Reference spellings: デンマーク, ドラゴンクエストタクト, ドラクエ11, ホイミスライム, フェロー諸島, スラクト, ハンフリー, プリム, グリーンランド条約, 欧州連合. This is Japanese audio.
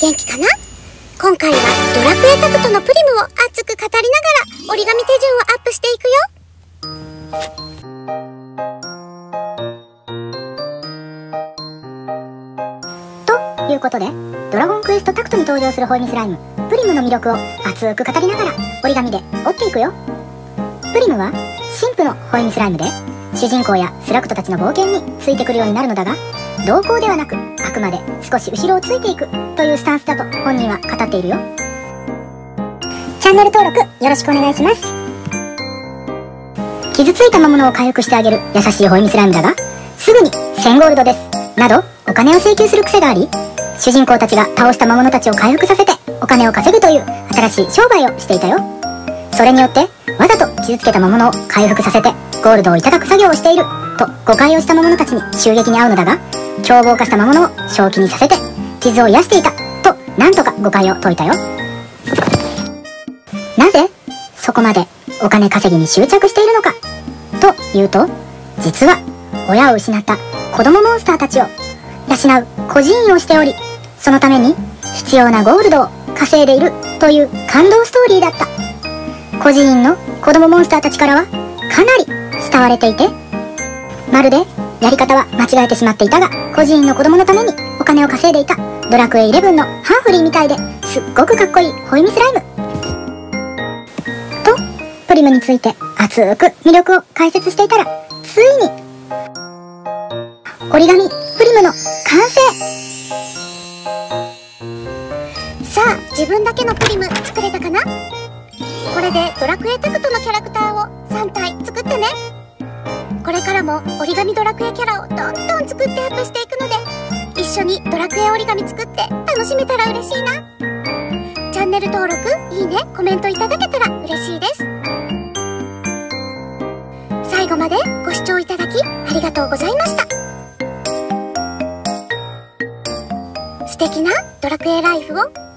元気かな？今回はドラクエタクトのプリムを熱く語りながら折り紙手順をアップしていくよ。ということで、ドラゴンクエストタクトに登場するホイミスライム、プリムの魅力を熱く語りながら折り紙で折っていくよ。プリムは神父のホイミスライムで、主人公やスラクトたちの冒険についてくるようになるのだが、同行ではなくあくまで少し後ろをついていくというスタンスだと本人は語っているよ。チャンネル登録よろしくお願いします。傷ついた魔物を回復してあげる優しいホイミスライムだが、すぐに1000ゴールドですなどお金を請求する癖があり、主人公たちが倒した魔物たちを回復させてお金を稼ぐという新しい商売をしていたよ。それによってわざと傷つけた魔物を回復させてゴールドをいただく作業をしていると誤解をした魔物たちに襲撃に遭うのだが、凶暴化した魔物を正気にさせて傷を癒していたと、なんとか誤解を解いたよ。なぜそこまでお金稼ぎに執着しているのかというと、実は親を失った子供モンスターたちを養う孤児院をしており、そのために必要なゴールドを稼いでいるという感動ストーリーだった。孤児院の子供モンスターたちからはかなり慕われていて、まるでやり方は間違えてしまっていたが、孤児院の子供のためにお金を稼いでいたドラクエ11のハンフリーみたいで、すっごくかっこいいホイミスライムと、プリムについて熱く魅力を解説していたら、ついに折り紙プリムの完成。さあ、自分だけのプリム作れたかな？これでドラクエタクトのキャラクターを3体作ってね。これからも折り紙ドラクエキャラをどんどん作ってアップしていくので、一緒にドラクエ折り紙作って楽しめたら嬉しいな。チャンネル登録、いいね、コメントいただけたら嬉しいです。最後までご視聴いただきありがとうございました。素敵なドラクエライフを。